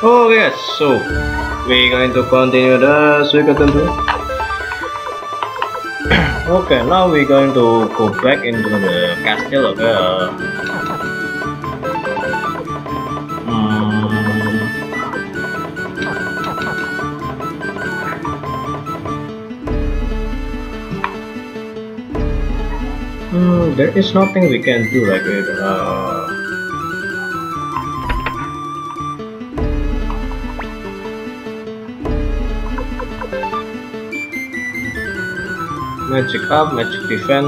Oh yes, so we're going to continue the Suikoden. Okay, now we're going to go back into the castle of the there is nothing we can do like it. Magic up, magic defense.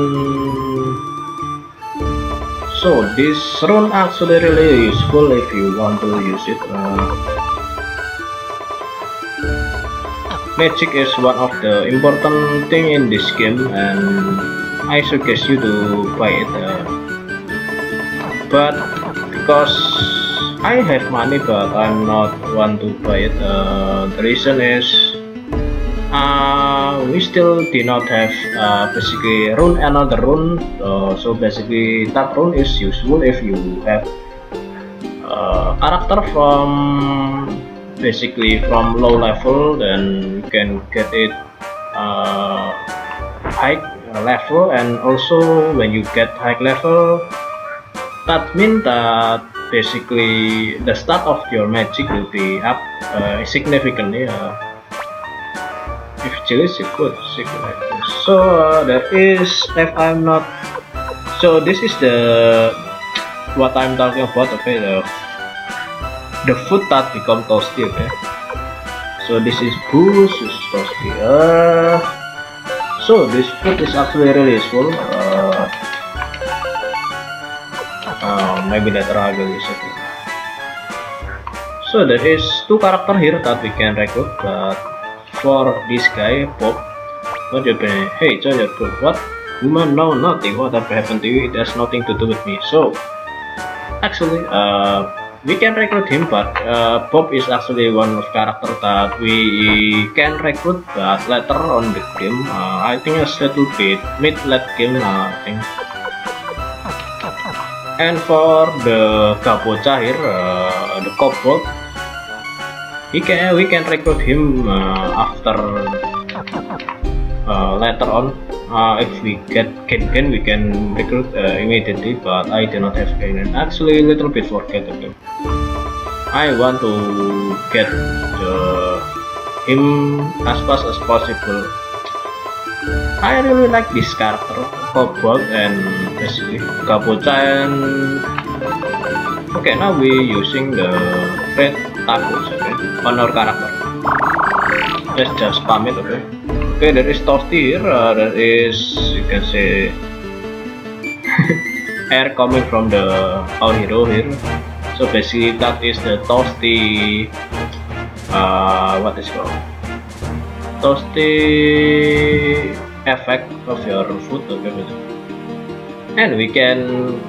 So this rune actually really useful if you want to use it. Magic is one of the important thing in this game, and I suggest you to buy it. But because I have money, but I'm not want to buy it. The reason is, we still do not have basically rune, another rune, so basically that rune is useful if you have character from basically from low level, then you can get it high level. And also when you get high level, that means that basically the start of your magic will be up significantly. If it is, it could like this. So there is, if I'm not, so this is the what I'm talking about. Okay, the food that become toasty. Okay, so this is boost toasty. So this food is actually really useful. Maybe later I will use it. So there is two character here that we can recruit, but for this guy, Pop. What happened? Hey, Joya, what? Woman, no, nothing. What happened to you? It has nothing to do with me. So, actually, we can recruit him, but Pop is actually one of character that we can recruit, but later on the game, I think it's a little bit mid-late game, I think. And for the Capo Cahir, the Kobold, we can recruit him after later on. If we get Kagan, we can recruit immediately, but I do not have Kagan. Actually, a little bit forget again. I want to get him as fast as possible. I really like this character, Kobold and basically Kapocha. Okay, now we're using the red Takus, okay? Honor character. Let's just spam it, okay? Okay, there is Toasty here, there is, you can say, air coming from the our hero here. So basically that is the Toasty, what is it called? Toasty effect of your food, okay? And we can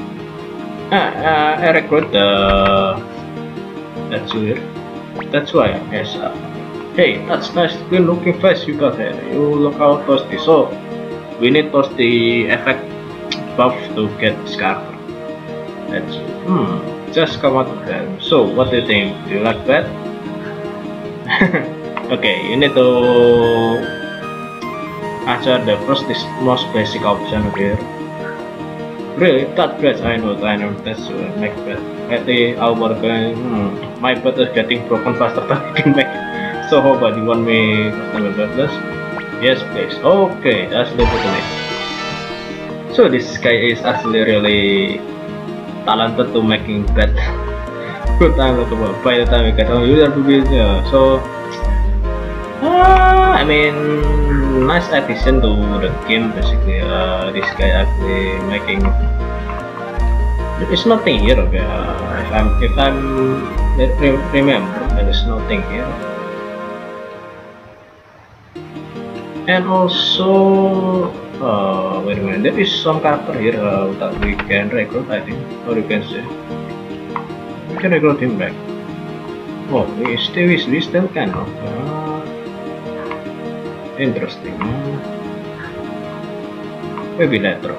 recruit the that's weird. That's why I guess. Hey, that's nice. Good looking face you got there. You look out Toasty. So we need Toasty effect buff to get this card. That's just come out of there. So what do you think? Do you like that? Okay, you need to answer the first most basic option here. Really, that bread, I know, that's make bread. At the hour going, my bread is getting broken faster than I can make it. So, how about you want me customer breadless? Yes, please. Okay, that's the button. So, this guy is actually really talented to making bread. Good time, by the time we get home, you have to be there. So, I mean, nice addition to the game basically. This guy actually making, there is nothing here, okay? If I'm remember, there is nothing here. And also wait a minute, there is some character here that we can recruit, I think, or you can say we can recruit him back. Oh, we still can, okay. Interesting. Maybe later.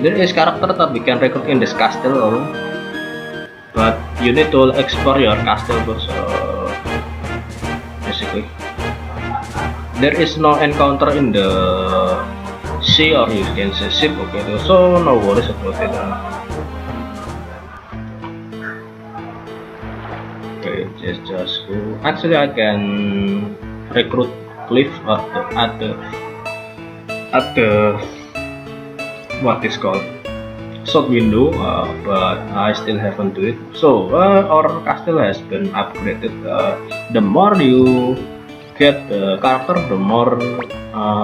There is character that we can recruit in this castle, but you need to explore your castle first. Basically, there is no encounter in the sea, or you can say ship. Okay, so no worries about it. Okay, just go. Actually, I can recruit Cliff at the what is called short window, but I still haven't do it. So our castle has been upgraded. The more you get the character, the more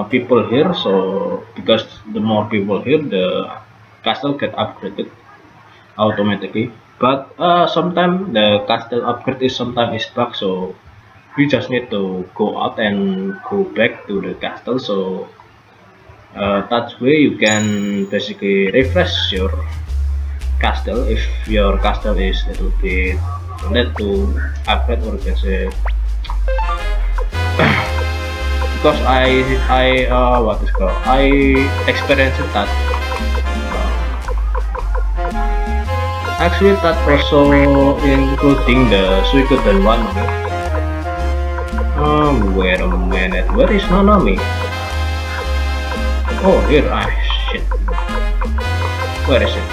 people here. So because the more people here, the castle get upgraded automatically. But sometimes the castle upgrade is sometimes stuck. So you just need to go out and go back to the castle. So that way you can basically refresh your castle if your castle is a little bit need to upgrade, or you can say because I what is called, I experienced that actually that also including the Suikoden one. Wait a minute, where is Nanami? Oh here, ah shit, where is it?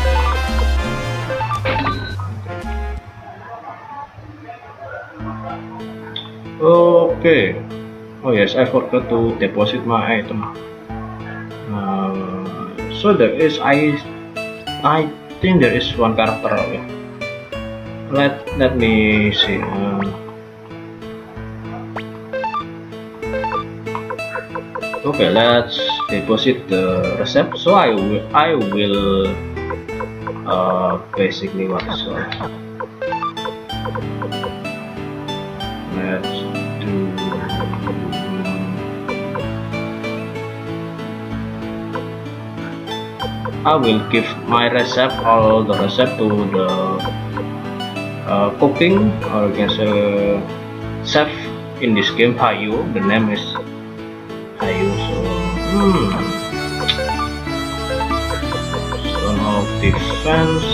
Okay, oh yes, I forgot to deposit my item. So there is, I think there is one character. Okay, let me see. Okay, let's deposit the recipe. So I will basically what is all. Let's do. I will give my recipe, all the recipe to the cooking, or I guess chef in this game, Ayu. The name is Ayu. So Son of defense,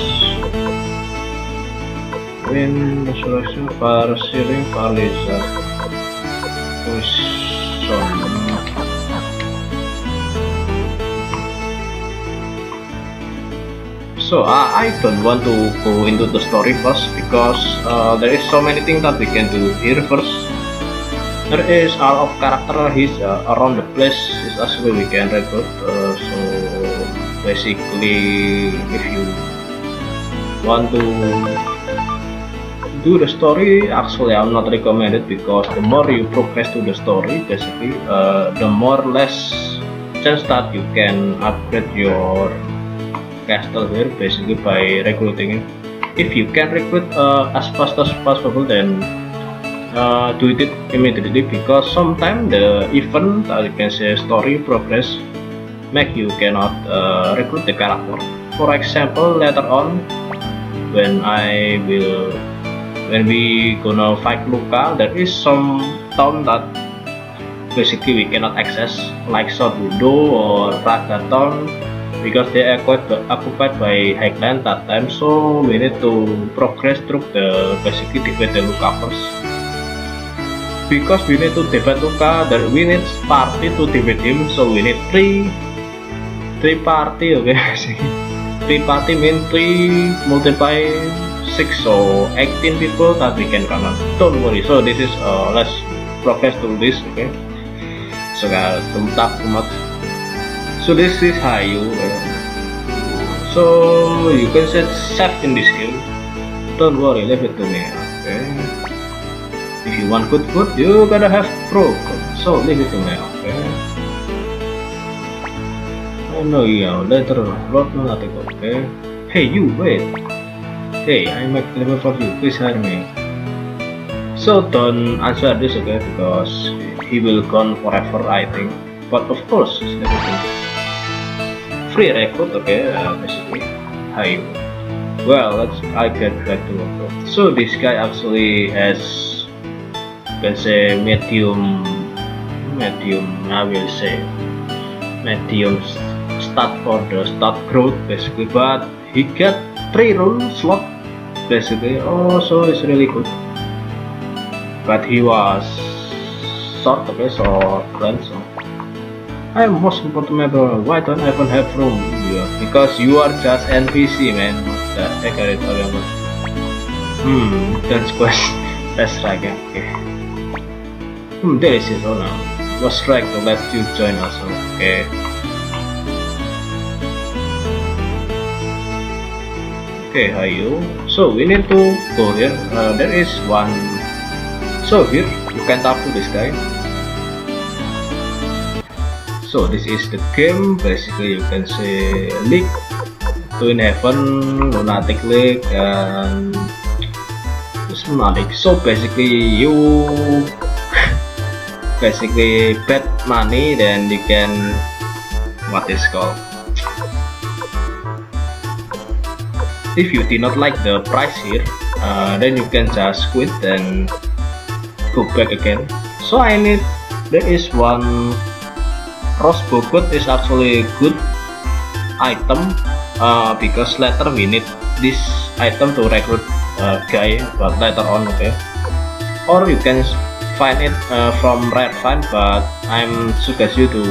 wind, resurrection, fire, sealing, fire, laser, poison. So I don't want to go into the story first, because there is so many things that we can do here first. There is a lot of character, he's around the place, is actually we can recruit. So basically if you want to do the story, actually I'm not recommended, because the more you progress to the story, basically the more less chance that you can upgrade your castle here, basically by recruiting it. If you can recruit as fast as possible, then do it immediately, because sometimes the event, or you can say story progress, make you cannot recruit the character. For example, later on when we gonna fight Luca, there is some town that basically we cannot access, like Sodudo or Raga town, because they are occupied by Highland that time. So we need to progress through the basically defeat the Luca first. Because we need to defeat Uka, that we need party to defeat him, so we need three party. Okay, three party mean 3 multiply 6, so 18 people that we can count. Don't worry. So this is let's progress to this. Okay, so don't talk too much. So this is how you. So you can set safe in this game. Don't worry, leave it to me. Okay. If you want good food, you gotta have pro code. So leave it to me, okay? Oh no, yeah, later, Lord, no, nothing, okay? Hey, you, wait! Hey, I make level for you, please hire me. So don't answer this, okay? Because he will gone forever, I think. But of course, it's everything. Free record, okay? Basically, hi. Well, I get back to work. So this guy actually has, can say medium, I will say medium start for the start growth basically, but he get 3 roll slot basically. Oh, so it's really good, but he was short, okay, so grand. So I'm most important member. Why don't I even have room? Yeah, because you are just NPC, man. That I got it already. That's quest. That's right, yeah. Okay. There is it. Oh no, was right to let you join us. Okay. Okay, Ayu. So we need to go here. There is one. So here you can talk to this guy. So this is the game basically. You can say League, Twin Heaven, Lunatic League, and this Lunatic. So basically you basically bet money, then you can what is called, if you did not like the price here, then you can just quit and go back again. So I need, there is one Rose Bogot is actually good item, because later we need this item to recruit guy, but later on, okay. Or you can find it from Rare Find, but I'm suggest you to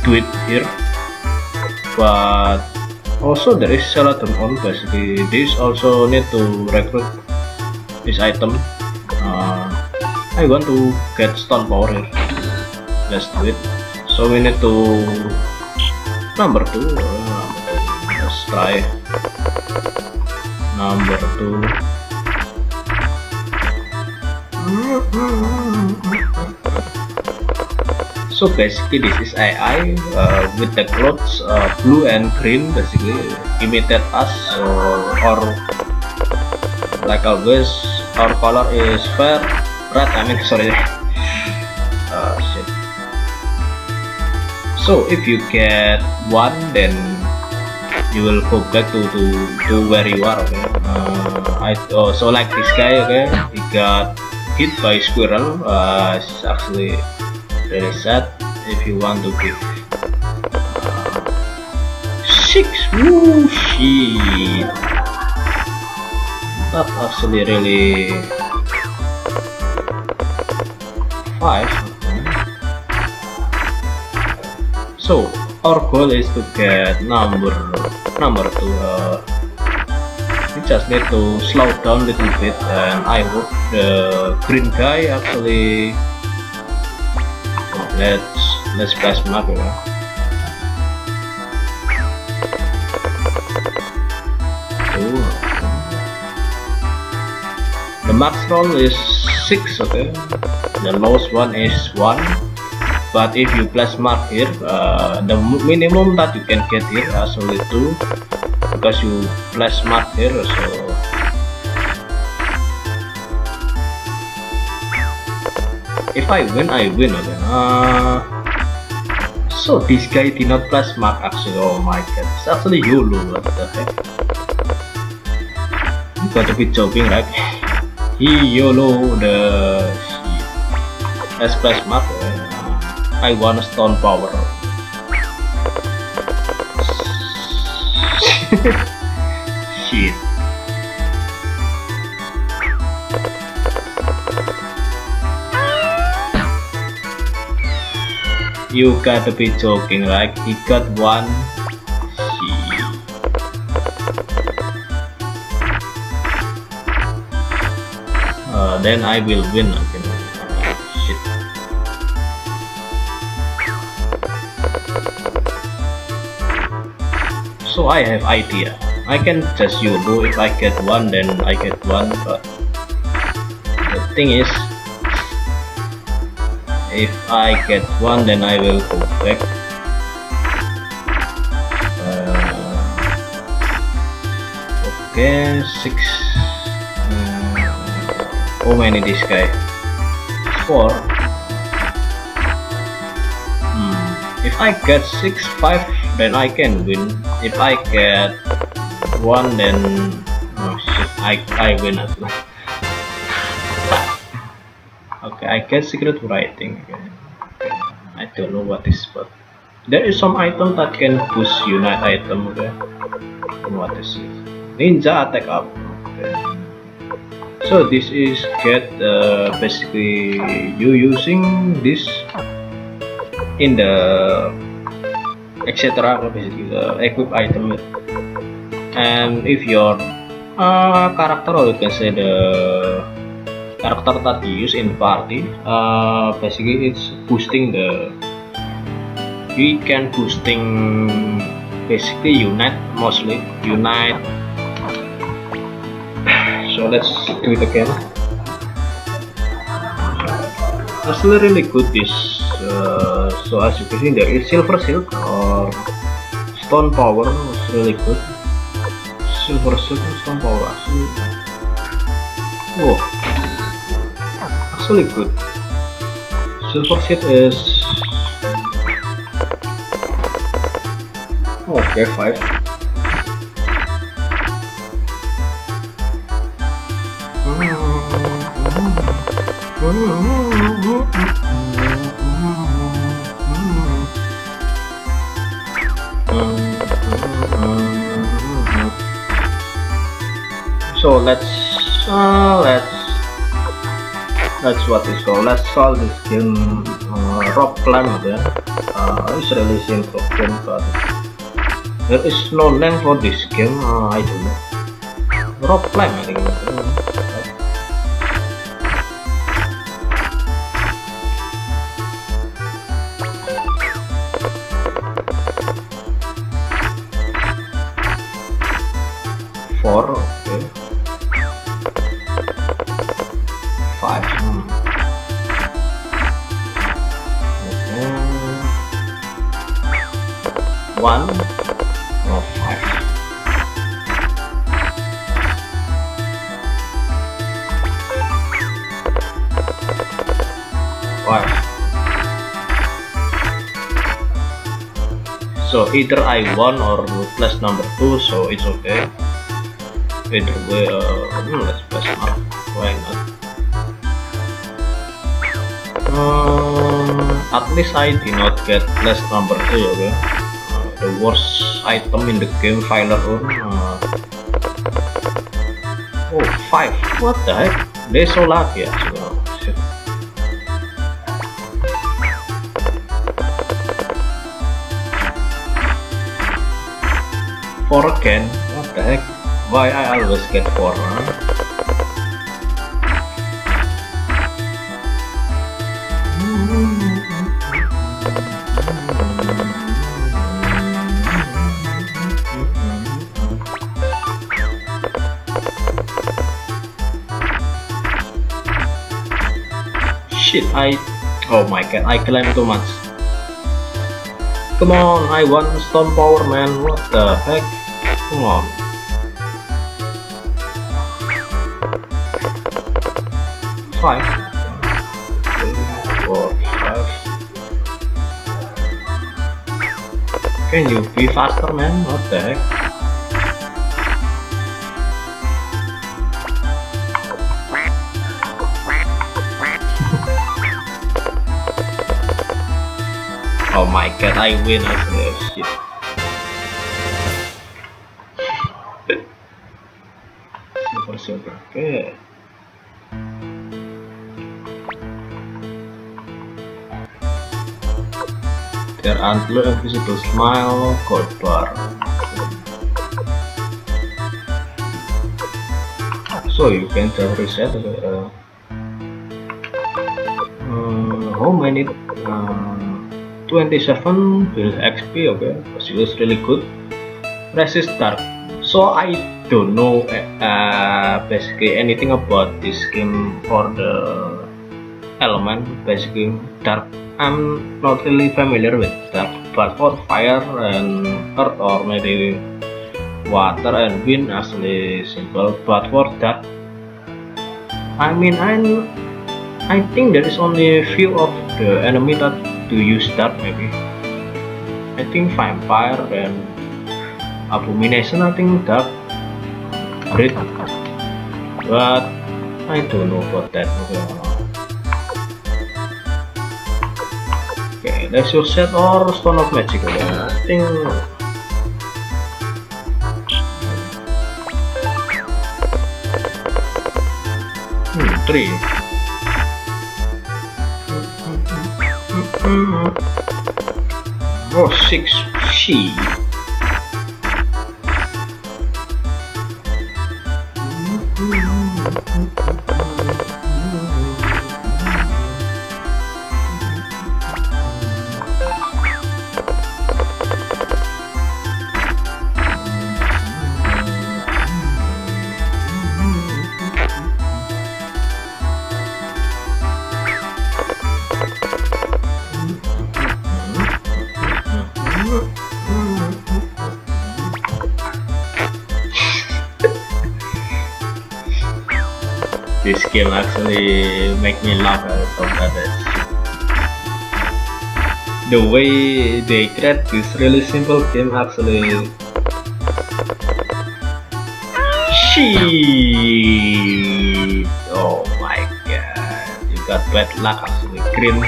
do it here. But also there is Celadon on basically. This also need to recruit this item. I want to get Stone Power here. Let's do it. So we need to number 2. Let's try number 2. So basically this is AI with the clothes blue and green basically imitate us. So or like always our color is fair red. I mean sorry. So if you get one, then you will go back to where you are, okay? So like this guy, okay, he got hit by squirrel. It's actually really sad. If you want to give 6, woo shit, that's actually really 5. So our goal is to get number 2. We just need to slow down a little bit, and I hope the green guy actually. Let's press mark. The max roll is 6. Okay, the lowest one is 1. But if you place mark here, the minimum that you can get here actually 2, because you place mark here. So if I win, I win. Okay. So this guy did not place mark actually. Oh my god, it's actually YOLO. What the heck? You got to be joking, right? He YOLO the. Let's place mark. I want a stone power. Shit. You gotta be joking, right? He got one. Shit. Then I will win again. So I have idea. I can just YOLO. If I get one, then I get one. But the thing is, if I get one, then I will go back. Okay, 6. How many this guy? 4. If I get 6, 5, then I can win. If I get 1, then oh shit, I win as well. Okay, I get secret writing. Okay. I don't know what is, but There is some item that can push unite item. Okay. And what is it? Ninja attack up. Okay. So this is get basically you using this in the etc. Basically equip item. And if your character, or you can say the character that you use in the party, basically it's boosting the, we can boosting basically unite, mostly unite. So let's do it again. Actually really good this. So as you can see, there is silver silk or stone power, is really good. Silver silk and stone power actually. Oh, actually good. Silver silk is okay, 5. So let's what is called, let's solve this game, rock climb again. It's really simple game, but there is no name for this game. I don't know. Rock climb, I think. So either I won or plus number 2, so it's okay. Either way, let's plus mark. Why not? At least I did not get plus number 3, okay. The worst item in the game, Filer Room. Oh, 5. What the heck? They're so lucky as well. Four again, what the heck? Why I always get 4? Huh? Shit, oh my god, I claim too much. Come on, I want stone power, man. What the heck? Come on. Five. 3, 4, 5. Can you be faster, man? What the heck? Oh my god, I win after shit. Okay. There are blue invisible smile, gold bar. So you can just reset. How many? 27 build XP. Okay, she was really good. Resist dark. So I don't know basically anything about this game or the element, basically dark. I'm not really familiar with dark, but for fire and earth or maybe water and wind actually simple, but for dark, I mean I think there is only a few of the enemy that do use dark, maybe I think vampire and abomination, I think dark. But I don't know about that. Okay, Okay, that's your set or Stone of Magic. I think. Three. Oh, six. She. This game actually make me laugh at it. The way they create this really simple game actually. Shit! Oh my god! You got bad luck actually, green.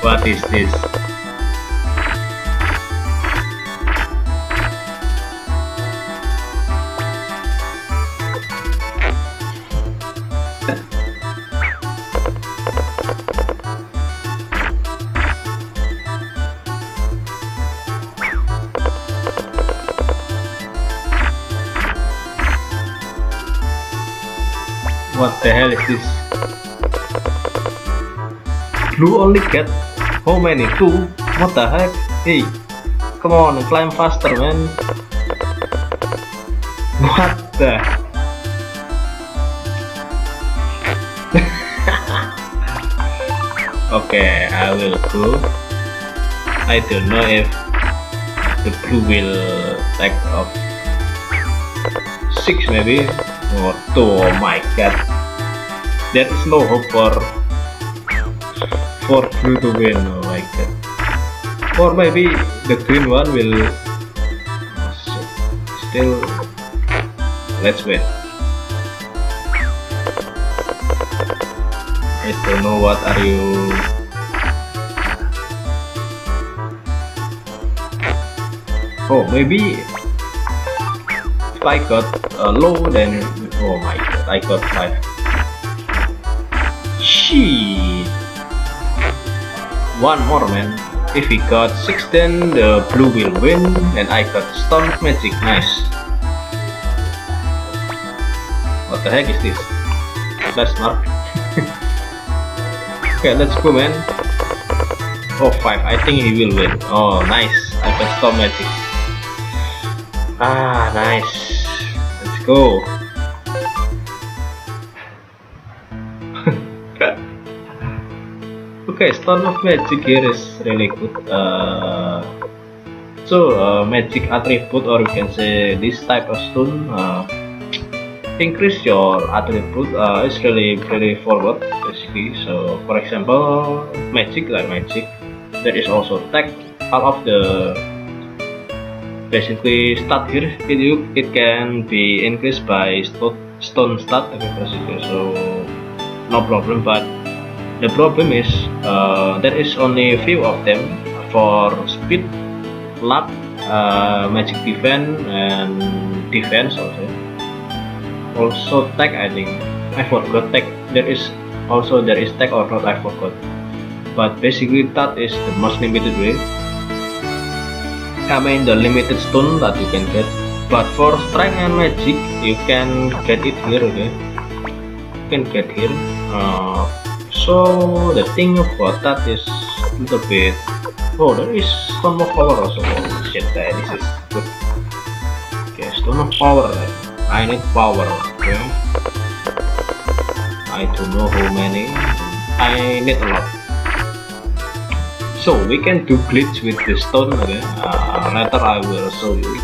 What is this? What the hell is this? Blue only get how many? Two? What the heck? Hey, come on, climb faster, man! What the? Okay, I will go. I don't know if the blue will take off. Six maybe. Oh my god, there is no hope for blue to win. Oh my god, or maybe the green one will still. Let's wait. I don't know what are you. Oh, maybe if I got low then. Oh my god, I got 5. Shit! One more, man. If he got 6 then the blue will win and I got Storm Magic, nice. What the heck is this? That's not. Okay, let's go, man. Oh, 5, I think he will win. Oh, nice. I got Storm Magic. Ah, nice. Let's go. Okay, Stone of Magic here is really good. Magic attribute, or you can say this type of stone, increase your attribute. It's really very forward basically. So for example, magic like magic, there is also tech. All of the basically stat here, it can be increased by stone stat basically. So no problem, but the problem is there is only a few of them for speed, luck, magic defense, and defense also. Also tech, I think. I forgot tech. There is tech or not, I forgot. But basically that is the most limited way. I mean the limited stone that you can get. But for strength and magic, you can get it here, okay? You can get here. So the thing about that is a little bit. Oh, there is Stone of Power also. Oh shit, this is good. Okay, Stone of Power. I need power. Okay. I don't know how many. I need a lot. So we can do glitch with the stone. Okay. Later I will show you.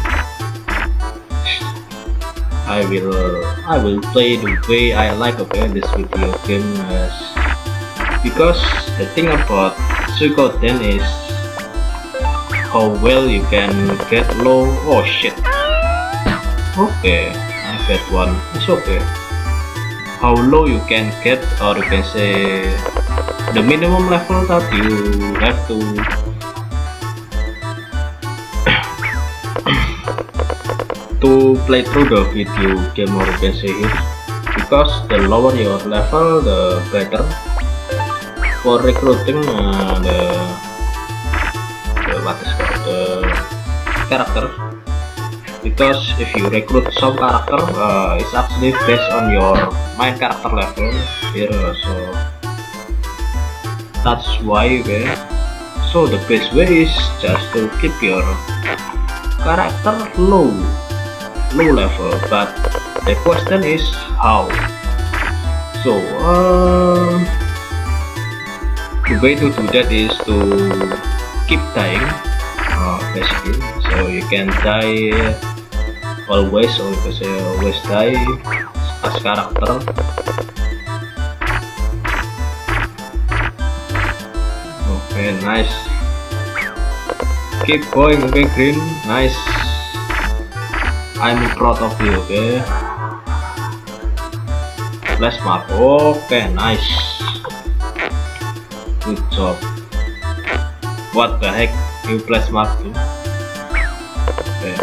I will play the way I like. Okay, this video game is. Because the thing about Suikoden is how well you can get low. Oh shit! Okay, I get one. It's okay. How low you can get, or you can say the minimum level that you have to to play through the video game, or you can say it, because the lower your level, the better for recruiting the character. Because if you recruit some character, it's actually based on your main character level here, so that's why way. So the best way is just to keep your character low level, but the question is how. So the way to do that is to keep dying, basically. So you can die always, or you can say always die as character. Okay, nice. Keep going, okay Green, nice. I'm proud of you, okay. Last map, okay nice. Good job. What the heck, you blast map too? Okay.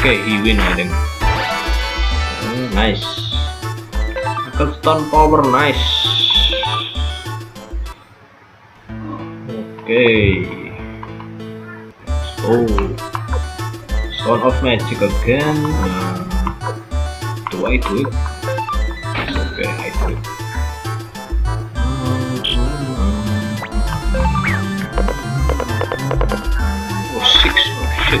Okay, he win I think. Nice. Custom power, nice. Okay. So, Stone of Magic again. Do I do it? Okay, I do it. Oh, 6. Oh shit.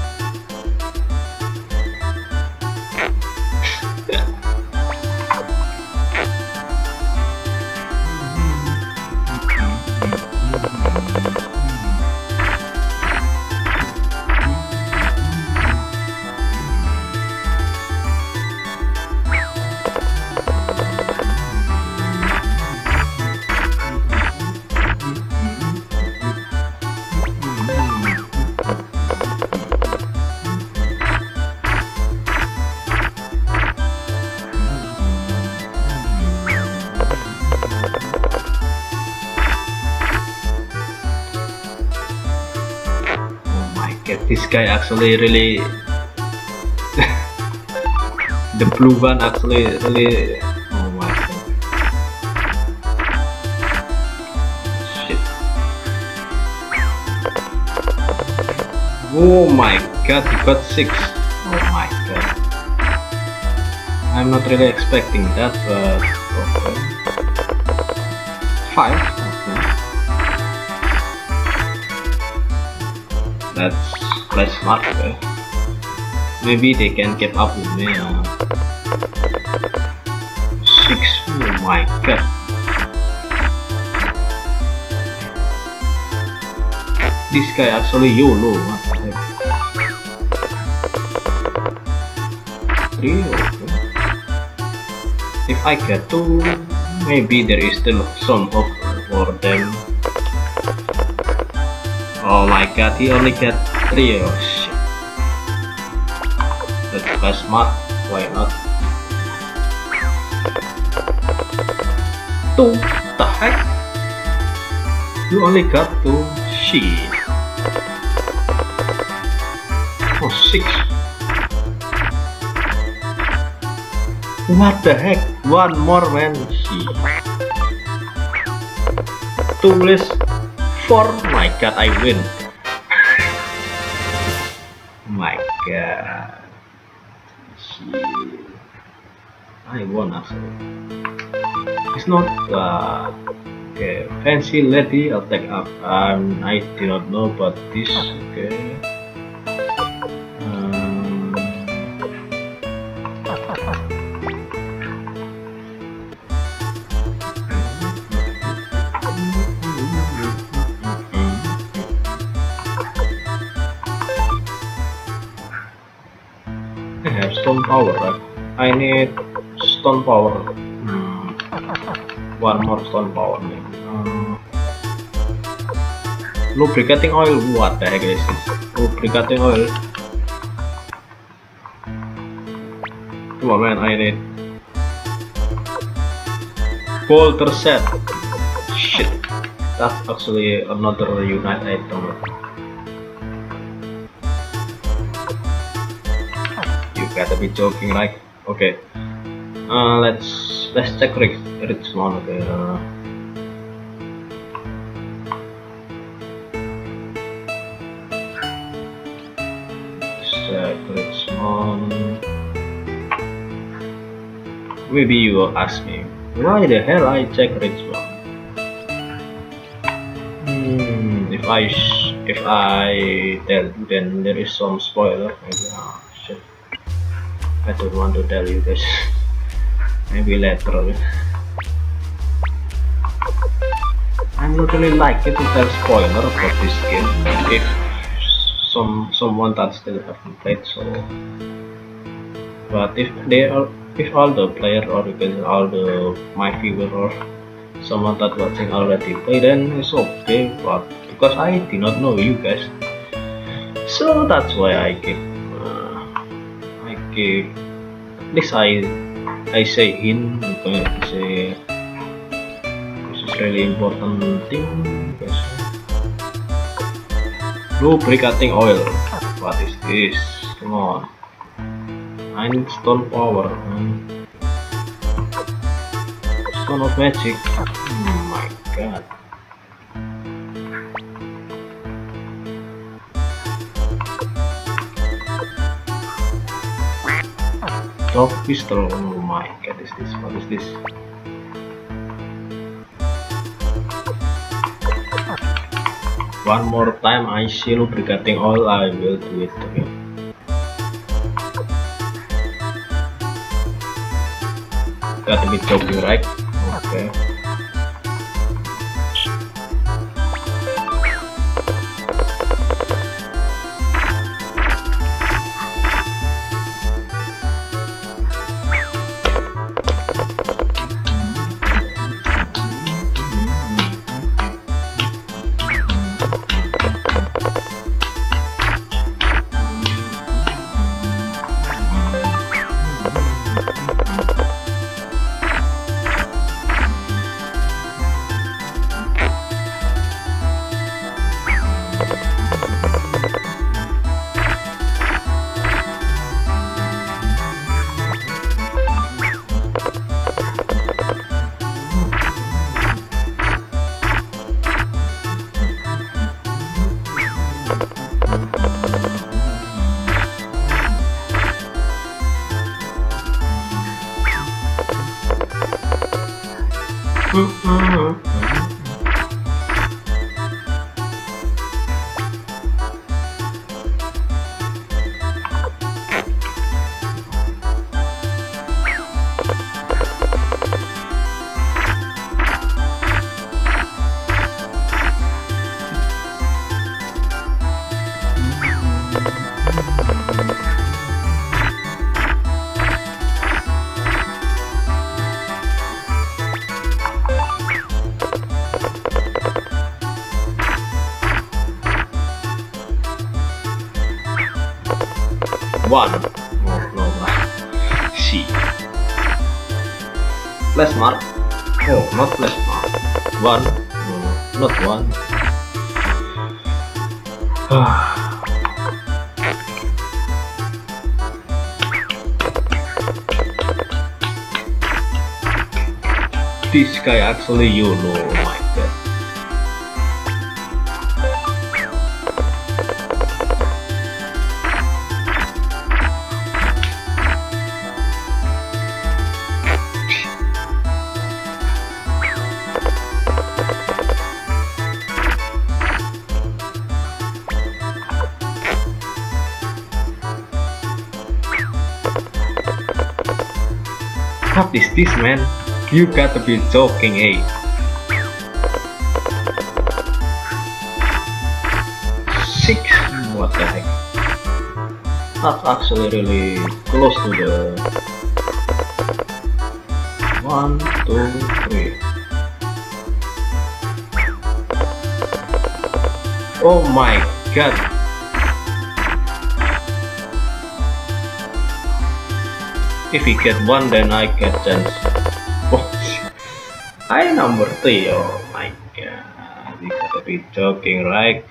This guy actually really the blue one actually really, oh my god, shit, oh my god, he got 6, oh my god. I'm not really expecting that, but okay. 5, okay. That's quite smart, okay. Maybe they can keep up with me. 6, oh my god. This guy actually YOLO, what the heck. 3, okay. If I get 2, maybe there is still some hope for them. Oh my god, he only got 3, oh shit. That's quite smart, why not? 2, what the heck? You only got 2, shit. Oh, 6. What the heck? One more man. She. 2 list. 4. My god, I win. My god. She. I won actually. It's not okay. Fancy lady attack up. I do not know about this. Okay. Stone power, right? I need stone power. One more stone power, maybe. Lubricating oil, what the heck is this? Lubricating oil. Come on, man, I need bolter set. Shit, that's actually another unite item. Gotta be joking, like okay. Let's check Rick's one. Okay. Check Rick's one. Maybe you will ask me why the hell I check Rick's one. If I tell you, then there is some spoiler. Oh, shit. I don't want to tell you guys. Maybe later. I'm not really likely to tell spoiler for this game if someone that still haven't played. So, but if all the player or even all the my viewer or someone that watching already play, then it's okay. But because I do not know you guys, so that's why I keep. Okay, at least I say hint, because say this is really important thing. Lubricating oil. What is this? Come on. I need stone power. Stone of magic. Oh my god. Dog pistol, oh my god, is this? What is this? One more time I see lubricating oil, I will do it again. Gotta be joking, right? Okay. This guy actually, you know, like that. What is this, man? You gotta be joking, eh? Six? What the heck? That's actually really close to the... 1, 2, 3. Oh my god! If we get one, then I get chance. I number 3, oh my god, you gotta be joking, right?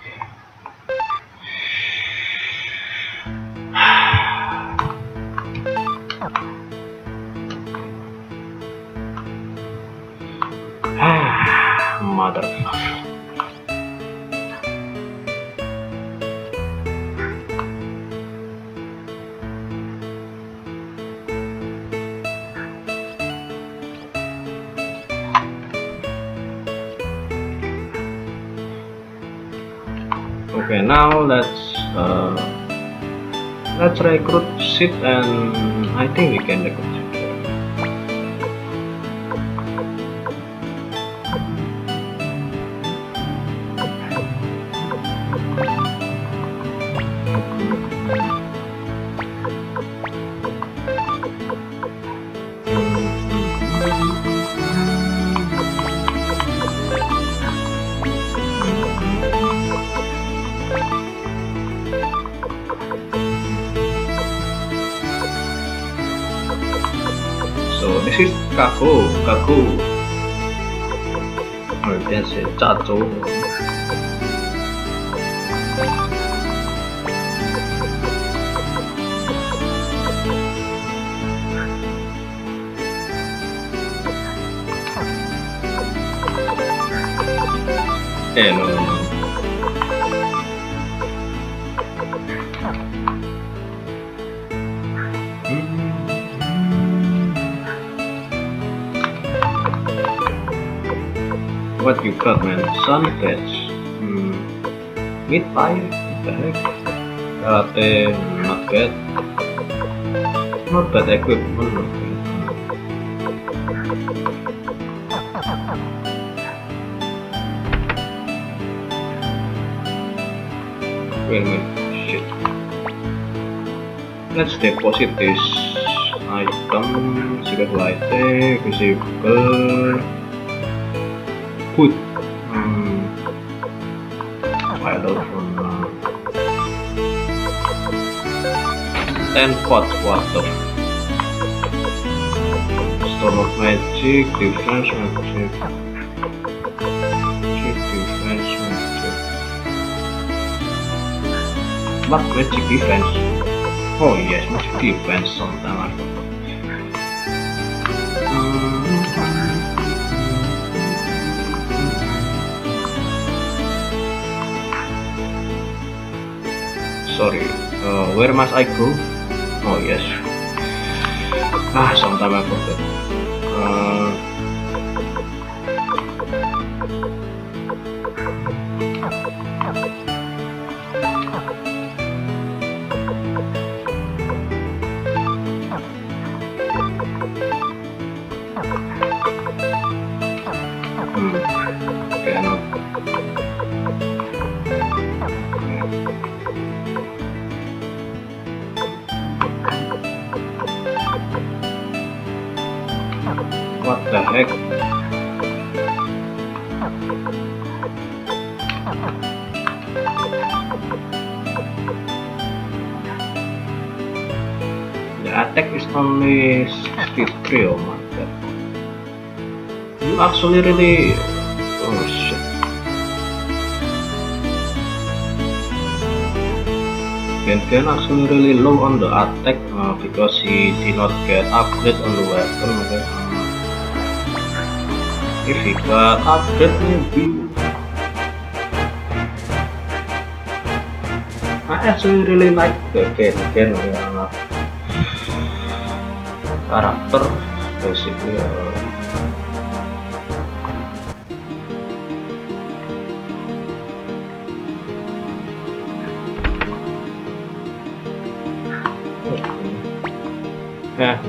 Motherfucker. Okay, now let's recruit Sid, and I think we can recruit Sid. Kako, Kako, or you can say Chacho. Eh, no. What you got, man? Sunfetch, Midfire, what the heck? Karate, not bad. Not bad equipment, not bad. Wait a minute, shit. Let's deposit this item, secret light, visible. Put I don't know. 10 pots, what the storm of magic, defense magic, defense magic. What magic defense? Oh yes, magic defense sometime. Sorry, where must I go? Oh yes. Sometimes I forget. What the heck? The attack is only 63, oh my god. You actually really... Oh shit. Tengaar actually really low on the attack because he did not get upgrade on the weapon. Okay. If he got upgrade, maybe I actually really like the Tengaar character basically.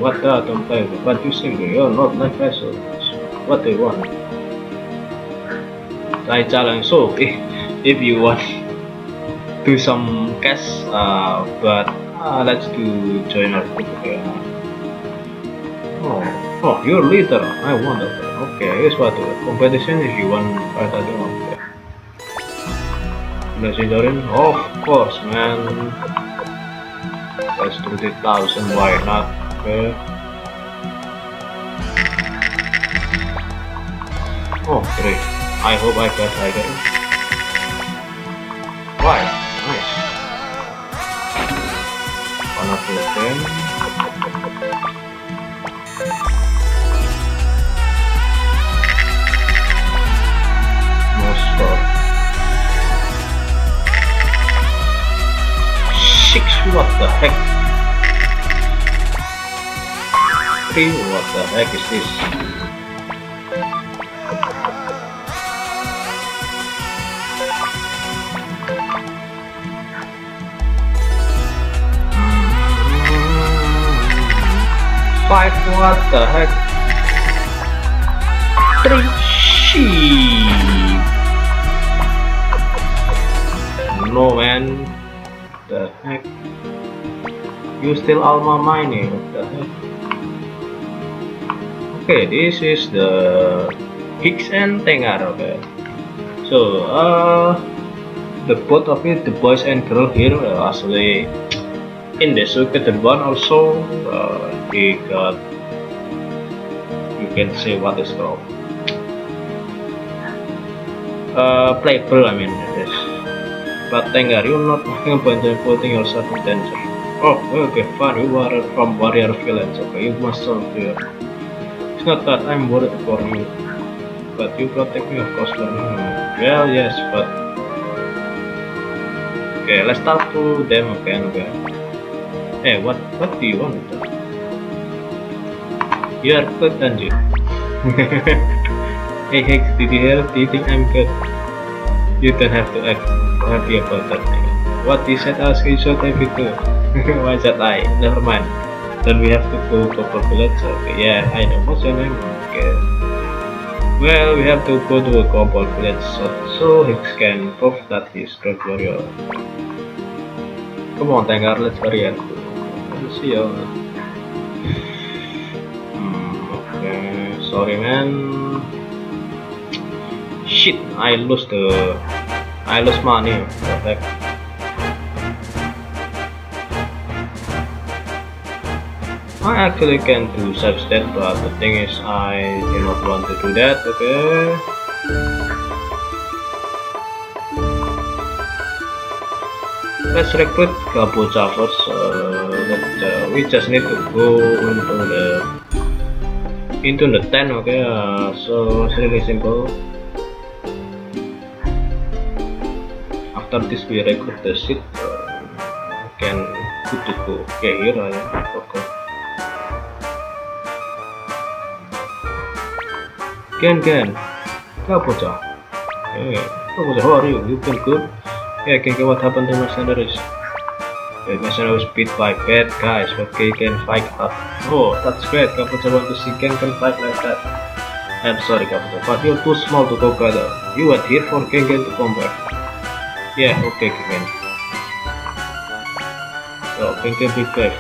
What the don't play with what you think you're not like vessels. What they want. I challenge so if you want do some cash but let's do joiner. Okay. Oh, you're leader, I want that. Okay, here's what the competition if you want but I don't want that. Of course man. Let's do the 1000, why not? Okay. Oh great, I hope I got Tiger. Why? Nice. One of the 10. No score. 6, what the heck? 3, what the heck is this? Mm-hmm. 5, what the heck? 3, sheep. No man, what the heck? You still alma mining, what the heck? Okay, this is the Higgs and Tengaar. Okay, so the both of it, the boys and girl here, actually in the Suikoden one also he got, you can say what is wrong, playable I mean this. But Tengaar, you're not talking about putting yourself in danger. Oh okay fine, you are from warrior village, okay, you must serve here. It's not that I'm worried for you, but you protect me of course. Well, yes, but okay, let's talk to them again. Okay. Hey, what do you want? You are good, aren't you? Hey Higgs, did you hear? Do you think I'm good? You don't have to act happy about that. What you said, I'll screenshot everything. Why should I? Never mind. Then we have to go to Kobold Village. Okay, yeah, I know. What's your name? Okay. Well, we have to go to a Kobold Village so he can prove that he's a great warrior. Come on, Tengaar, let's hurry up. Let's see you. Okay, sorry man. Shit, I lost money. Perfect. I actually can do save state, but the thing is I do not want to do that, okay? Let's recruit Kapocha first, we just need to go into the tent, okay? So it's really simple. After this we recruit the Sid, can good to go. Okay, here I am, okay. Ken, Kapocha. Hey, Kapocha, how are you? You feel good? Yeah, Ken, what happened to my mercenaries? The mercenaries beat by bad guys, but Ken can fight up. Oh, that's great, Kapocha want to see Ken can fight like that. I'm sorry, Kapocha, but you're too small to go brother. You are here for Ken to combat. Yeah, okay, Ken. So, Ken be brave.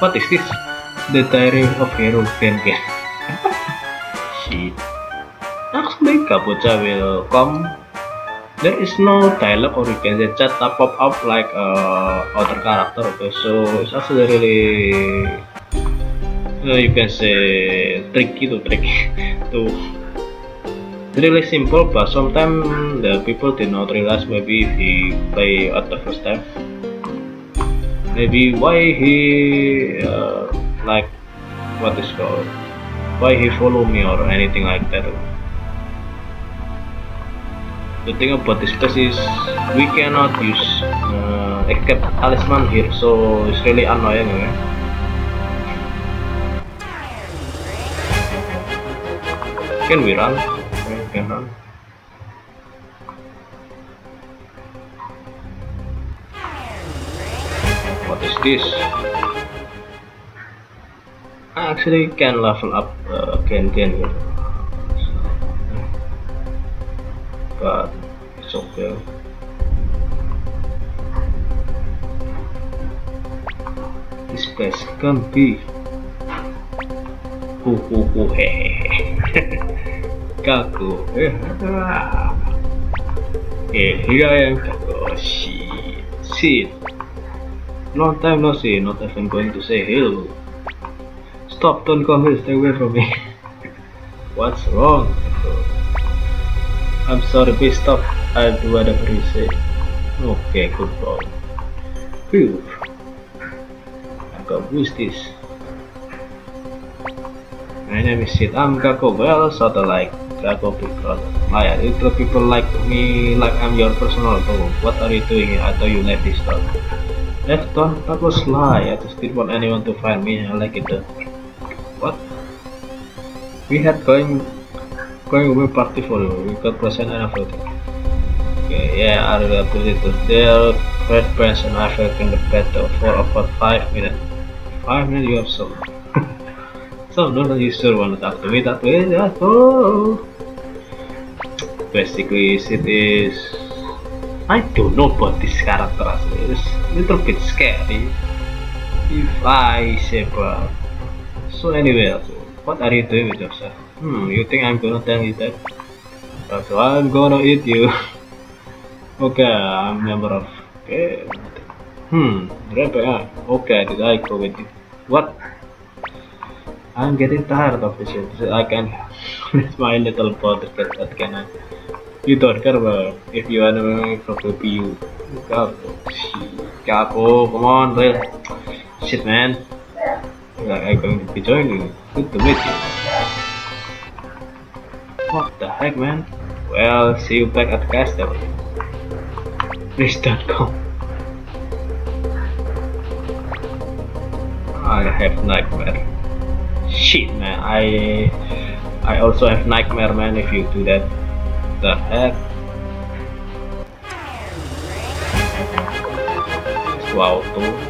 What is this? the Diary of Hero Tengaar. Shit. Looks like Kapocha will come. There is no dialogue or you can say chat that pop up like other character. Okay, so it's actually really you can say tricky to really simple, but sometimes the people did not realize maybe if he play at the first time. Maybe why he like what is called why he follow me or anything like that. The thing about this place is we cannot use except talisman here, so it's really annoying, right? Can we run? We can run. What is this? I actually can level up Genten here, but it's okay. This place can be Kako. Here I am, Kako. Sid. Long time no see, not even going to say hello. Stop, don't come here, stay away from me. What's wrong? I'm sorry, please stop. I'll do whatever you say. Okay, good boy. Phew. I got boosted. My name is Sid. I'm Kako. Well, sort of like Kako people. My little people like me, like I'm your personal dog. What are you doing here? I thought you left this dog. Left dog? That was lie. I just didn't want anyone to find me. I like it though. What? We had going away party for you. We got present and everything. Okay, yeah, I will put it to their red pants and I fell in the battle for about 5 minutes. 5 minutes, you have so. So don't you sure want to talk to me that way? Yeah, so. Basically, it is. I don't know about this character. It's a little bit scary if I say, but. So anyway, what are you doing with yourself? You think I'm gonna tell you that? But I'm gonna eat you. Okay, I'm a member of. Okay. Okay, did I go with it? What? I'm getting tired of this shit. I can. It's my little brother. What can I? You don't care about if you are doing it be you. Capo, come on, real. Shit, man. I'm going to be joining you. Good to meet you. What the heck, man? Well, see you back at the castle. Please don't come. I have nightmare. Shit, man. I also have nightmare, man. If you do that, the heck. Wow, too.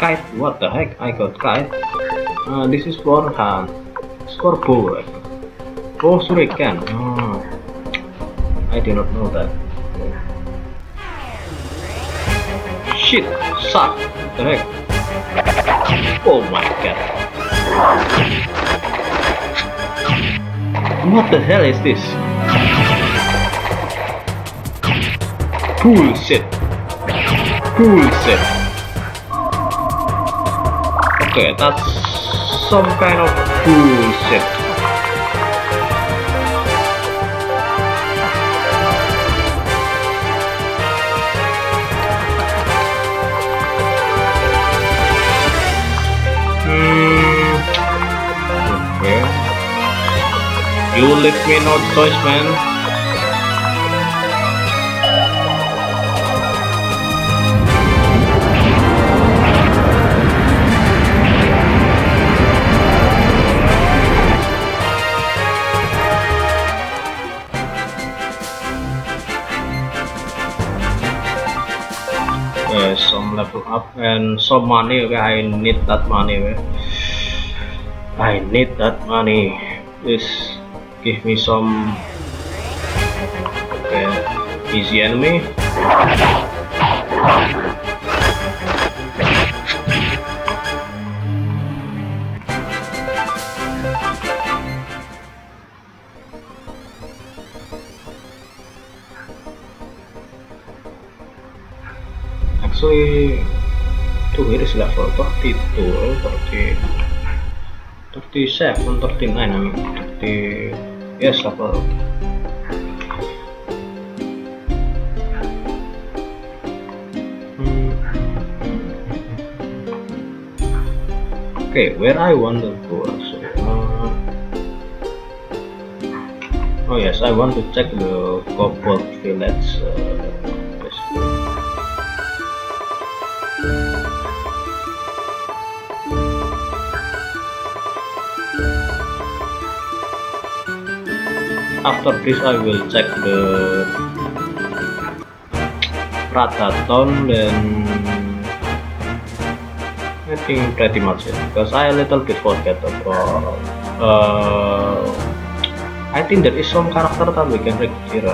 Kite? What the heck? I got kite. This is for hand. Scoreboard. Oh, shuriken. Oh, I did not know that. Shit! Suck! What the heck? Oh my god! What the hell is this? Bullshit! Bullshit! Okay, that's some kind of bullshit. Okay. You left me no choice, man. Some level up and some money. Okay, I need that money. I need that money. This Give me some easy enemy. Actually, tuh ini level 32, 37, 39, I mean, 30, yes, level. Okay, where I want to go actually. Oh yes, I want to check the Kobold Village. After this, I will check the Raga Town, then I think pretty much it, because I a little bit forget about. I think there is some character that we can read here.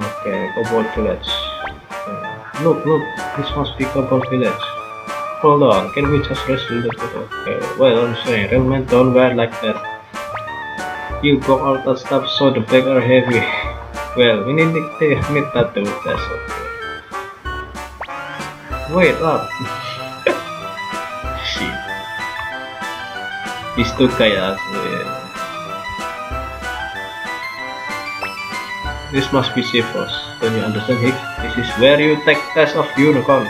Okay, Kobold Village. Look, this must be Kobold Village. Hold on, can we just rest a little bit? Okay, well, I'm sorry, Railman, don't wear like that. You broke all that stuff, so the bags are heavy. Well, we need that too, that's okay. Wait up! Shit. These two guys. This must be safe for us. Don't you understand, Higgs? This is where you take test of unicorn.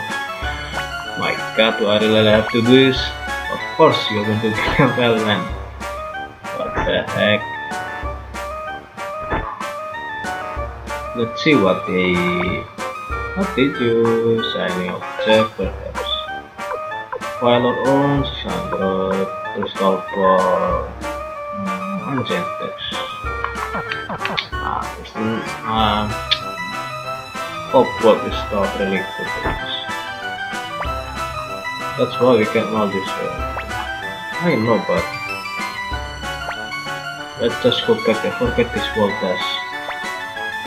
My God, do I really have to do this? Of course, you're going to be a well man. What the heck? Let's see what they. What did you signing object perhaps? Violet owns Sandra Crystal for Enchanted. Pop is not really good for this. That's why we can't know this way. I know, but let's just go back and forget this world test.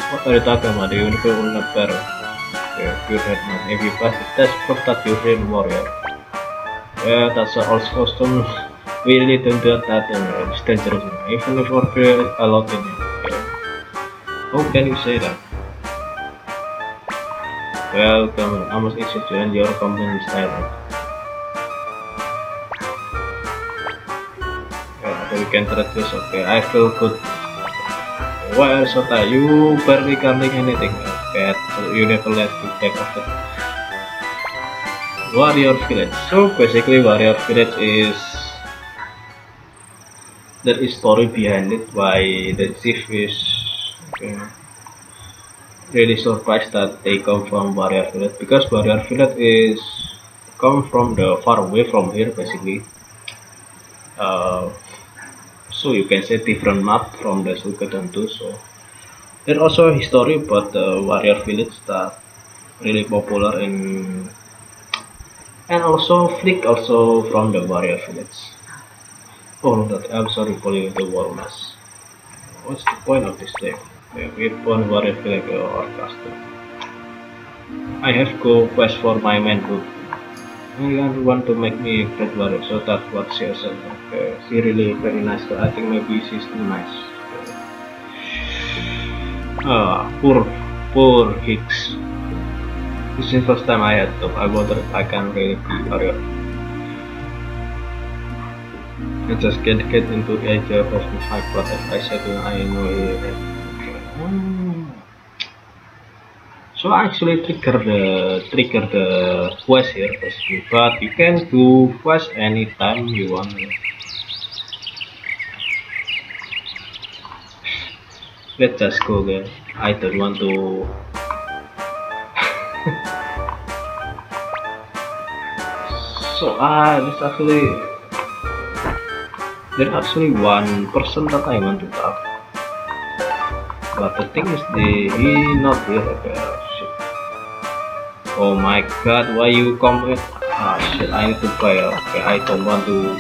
What are you talking about? The unicorn will not bear. Good headman, if you pass the test, prove that you're a real warrior. Well, that's an old custom. We really don't do that anymore. It's dangerous, even if we're really allowed in it. How can you say that? Well, come on, I must insist you and your company style. Yeah, we can try this, okay, I feel good. Why else are you barely counting anything? So you never let to take off that. Warrior Village. So basically Warrior Village is there is story behind it why the chief is really surprised that they come from Warrior Village, because Warrior Village is come from the far away from here basically. So you can say different map from the Suikoden too, so there's also a history about the Warrior Village that really popular in, and also Flick also from the Warrior Village. Oh that, I'm sorry for you the war mess. What's the point of this thing? Okay, we born Warrior Village or custom. I have go quest for my main group. I want to make me a great warrior, so that's what she has said. Okay, she really very nice, so I think maybe she's too nice. Poor Higgs. This is the first time I had to. I wonder if I can really be warrior. I just can't get into the idea of the fight, but if I said I know it. Okay. So I actually trigger the quest here basically, but you can do quest anytime you want. Let's just go again. I don't want to. So there's actually one person that I want to talk. But the thing is, he not here. Shit. Oh my God! Why you come? Shit! I need to play. Okay, I don't want to.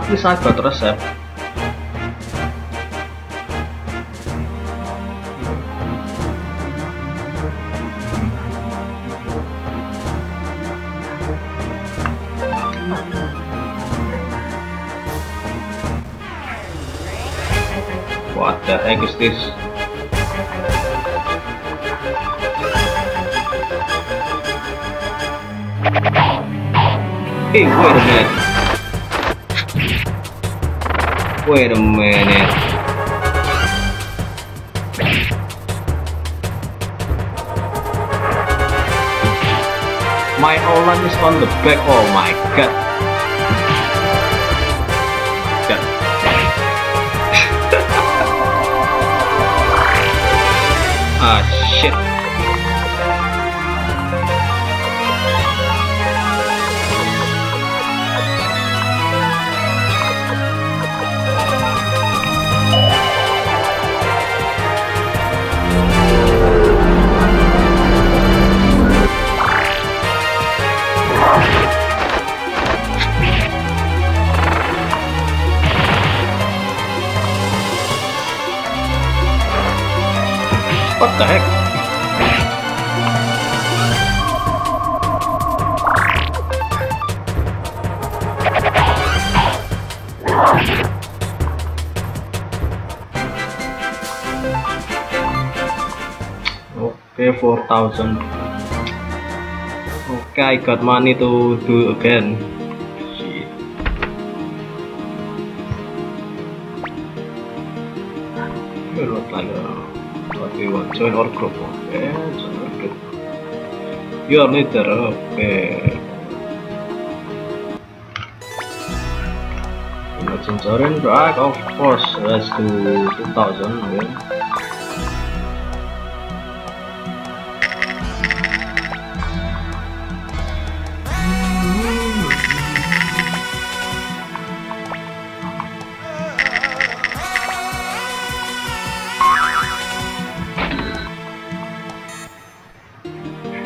At least I got recept. What the heck is this? Hey, wait a minute. Wait a minute. My alarm is on the back. Oh my god. Ah shit. What the heck? Okay, 4,000. Okay, I got money to do again. Join our group, okay. You are leader, okay. Imagine joining Raga, of course, let's do 2,000, okay.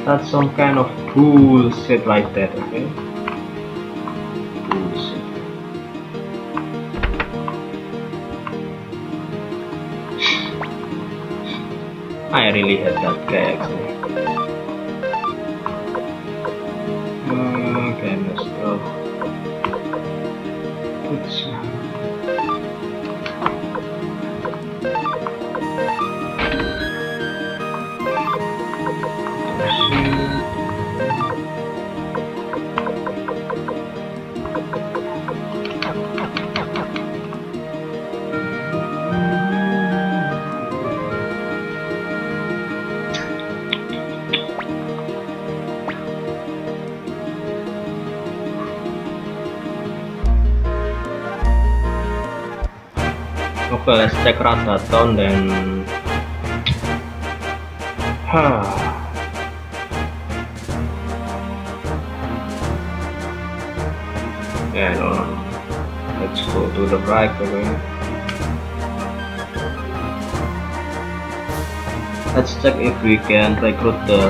That's some kind of bullshit like that, okay? Bullshit. I really hate that guy actually. Okay, let's go. Okay, let's check Raga town then. Yeah, no, let's go to the right away. Let's check if we can recruit the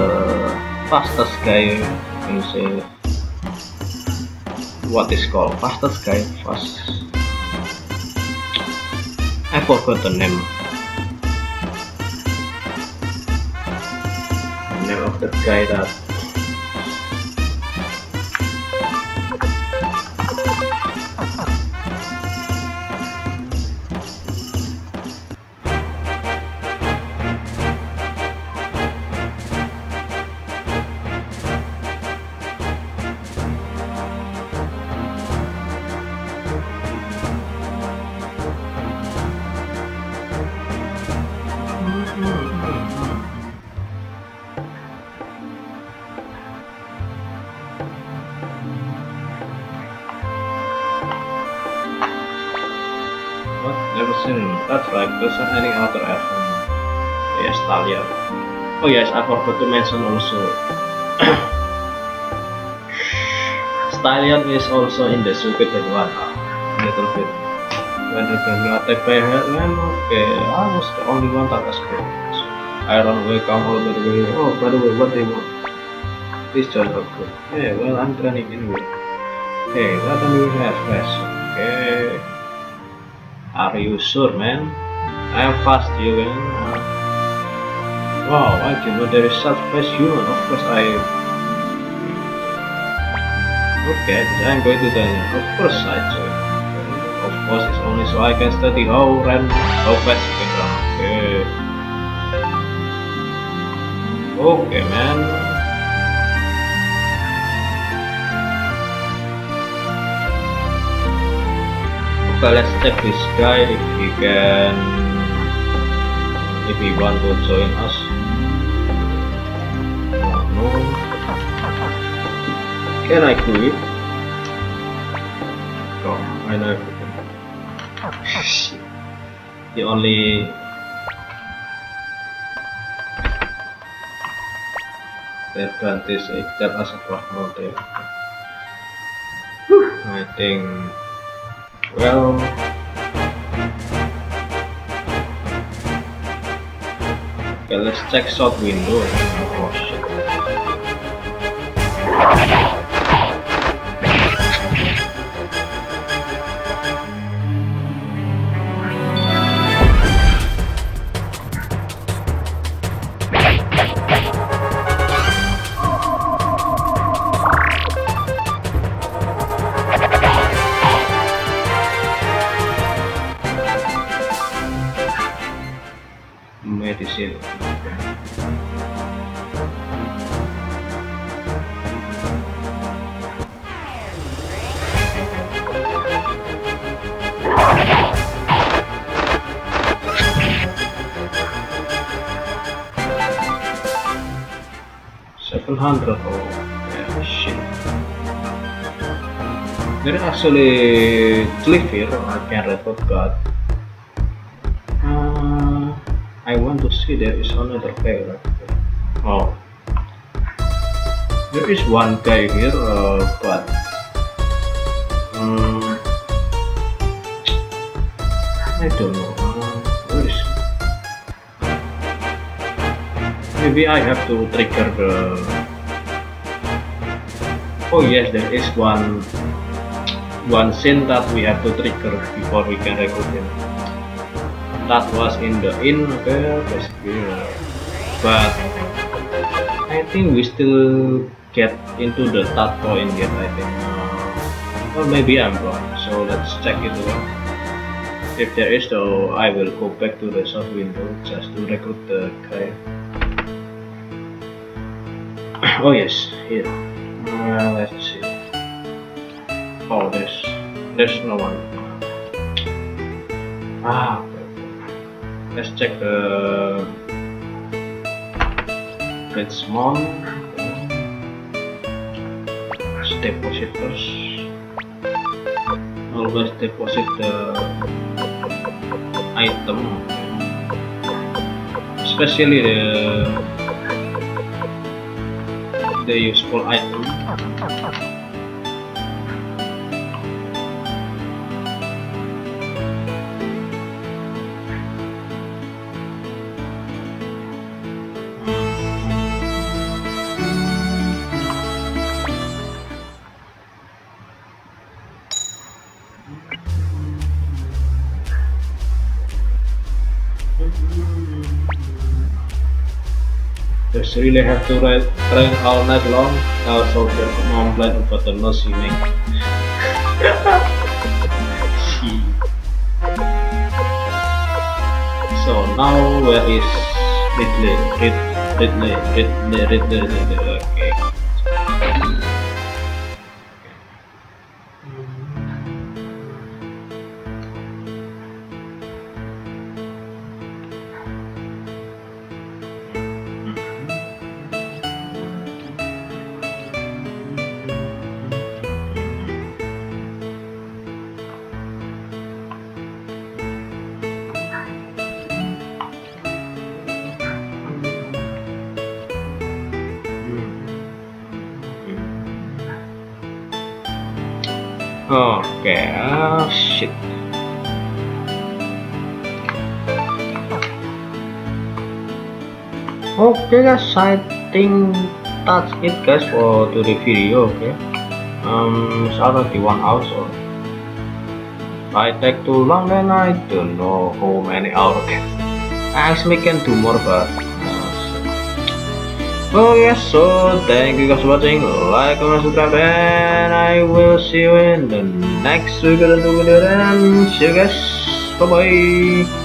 fastest guy. Can you say what is called fastest guy? I forgot the name. The name of the guy that. That's right, there's any other iPhone. Yes, Stallion. Oh yes, I forgot to mention also. Stallion is also in the Suikoden one. Little bit. When they can attack by headman, okay, I was the only one that was good. I don't know, come all the way. Oh, by the way, what they want? Please join our group. Yeah, well, I'm training anyway. Hey, what do we have, guys? Okay. Are you sure, man? I am fast, you can. Wow, I didn't know there is such fast human. Of course I am. Okay, I am going to die. Of course I do. Of course, it's only so I can study how fast you can run. Okay. Okay, man. Okay, let's check this guy if he can, if he wants to join us. Oh, no. Can I do it? No, I know everything. The only advantage is that as a fragment there. I think. Well, okay, let's check short window. Oh shit. Actually, cliff here I can report God. I want to see there is another guy right there. Oh, there is one guy here, but I don't know. Where is he? Maybe I have to trigger the. Oh yes, there is one scene that we have to trigger before we can record him. That was in the inn, okay, basically. But I think we still get into the Tato in yet, I think. Or maybe I'm wrong. So let's check it out. If there is, though, I will go back to the shop window just to recruit the guy. Oh yes, here. Let's see. Oh, there's no one. Ah, okay. Let's check the Richmond depositors. Always deposit the item, especially the useful item. Just really have to train all night long. Also, I'm blind about the noise you make. So now where is Ridley? Ridley. Okay. Okay, oh shit. Okay guys, I think that's it guys for today's video, okay? It's already 1 hour, so I take too long and I don't know how many hours. Actually, we can do more, but oh yes, so thank you guys for watching, like, comment, subscribe, and I will see you in the next Suikoden video, and see you guys, bye bye.